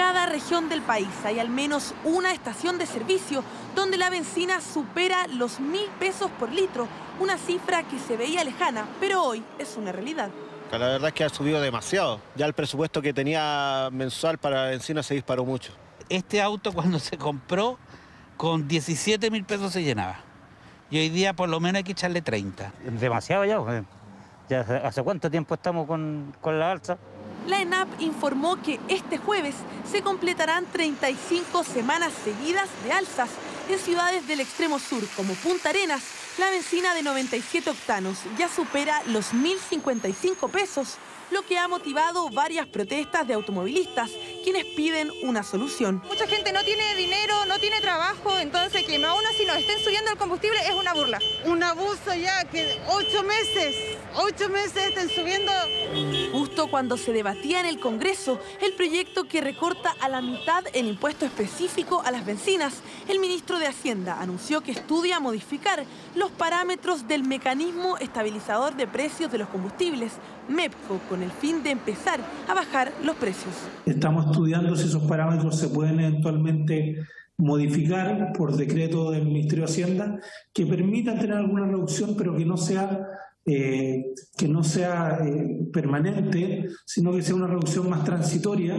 cada región del país hay al menos una estación de servicio donde la bencina supera los 1.000 pesos por litro, una cifra que se veía lejana, pero hoy es una realidad. La verdad es que ha subido demasiado. Ya el presupuesto que tenía mensual para la bencina se disparó mucho. Este auto cuando se compró con 17.000 pesos se llenaba. Y hoy día por lo menos hay que echarle 30. Demasiado ya. ¿Ya hace cuánto tiempo estamos con la alza? La ENAP informó que este jueves se completarán 35 semanas seguidas de alzas. En ciudades del extremo sur, como Punta Arenas, la bencina de 97 octanos ya supera los 1.055 pesos, lo que ha motivado varias protestas de automovilistas, quienes piden una solución. Mucha gente no tiene dinero, no tiene trabajo, entonces que aún así nos estén subiendo el combustible es una burla. Un abuso ya que 8 meses estén subiendo. Justo cuando se debatía en el Congreso el proyecto que recorta a la mitad el impuesto específico a las bencinas, el ministro de Hacienda anunció que estudia modificar los parámetros del mecanismo estabilizador de precios de los combustibles, MEPCO, con el fin de empezar a bajar los precios. Estamos estudiando si esos parámetros se pueden eventualmente modificar por decreto del Ministerio de Hacienda que permita tener alguna reducción, pero que no sea permanente, sino que sea una reducción más transitoria.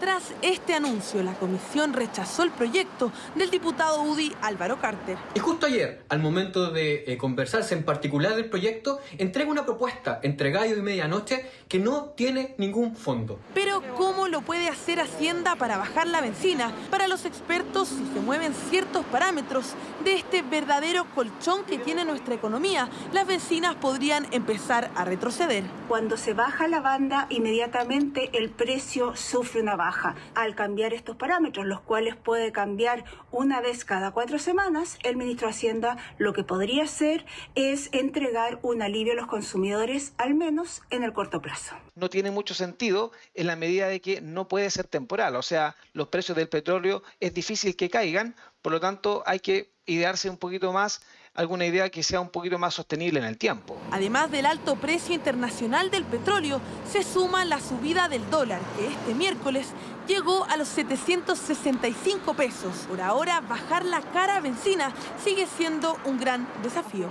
Tras este anuncio, la comisión rechazó el proyecto del diputado UDI Álvaro Carter. Y justo ayer, al momento de conversarse en particular del proyecto, entrega una propuesta entre gallo y medianoche que no tiene ningún fondo. Pero ¿cómo lo puede hacer Hacienda para bajar la bencina? Para los expertos, si se mueven ciertos parámetros de este verdadero colchón que tiene nuestra economía, las bencinas podrían empezar a retroceder. Cuando se baja la banda, inmediatamente el precio sufre una baja. Al cambiar estos parámetros, los cuales puede cambiar una vez cada 4 semanas, el ministro de Hacienda lo que podría hacer es entregar un alivio a los consumidores, al menos en el corto plazo. No tiene mucho sentido en la medida de que no puede ser temporal, o sea, los precios del petróleo es difícil que caigan, por lo tanto hay que idearse un poquito más, alguna idea que sea un poquito más sostenible en el tiempo. Además del alto precio internacional del petróleo, se suma la subida del dólar, que este miércoles llegó a los 765 pesos. Por ahora, bajar la cara a bencina sigue siendo un gran desafío.